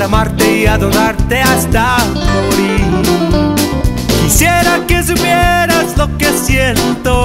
para amarte y adorarte hasta morir. Quisiera que supieras lo que siento.